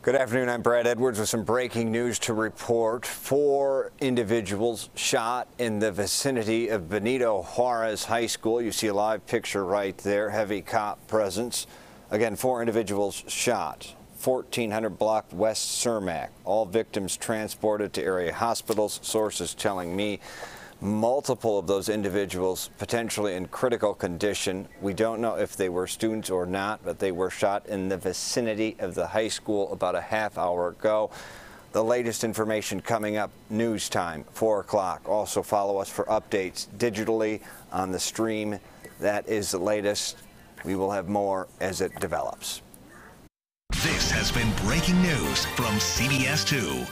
Good afternoon, I'm Brad Edwards with some breaking news to report. 4 individuals shot in the vicinity of Benito Juarez High School. You see a live picture right there, heavy cop presence. Again, 4 individuals shot, 1400 block West Cermak. All victims transported to area hospitals. Sources telling me multiple of those individuals potentially in critical condition. We don't know if they were students or not, but they were shot in the vicinity of the high school about a half hour ago. The latest information coming up news time, 4 o'clock. Also follow us for updates digitally on the stream. That is the latest. We will have more as it develops. This has been breaking news from CBS 2.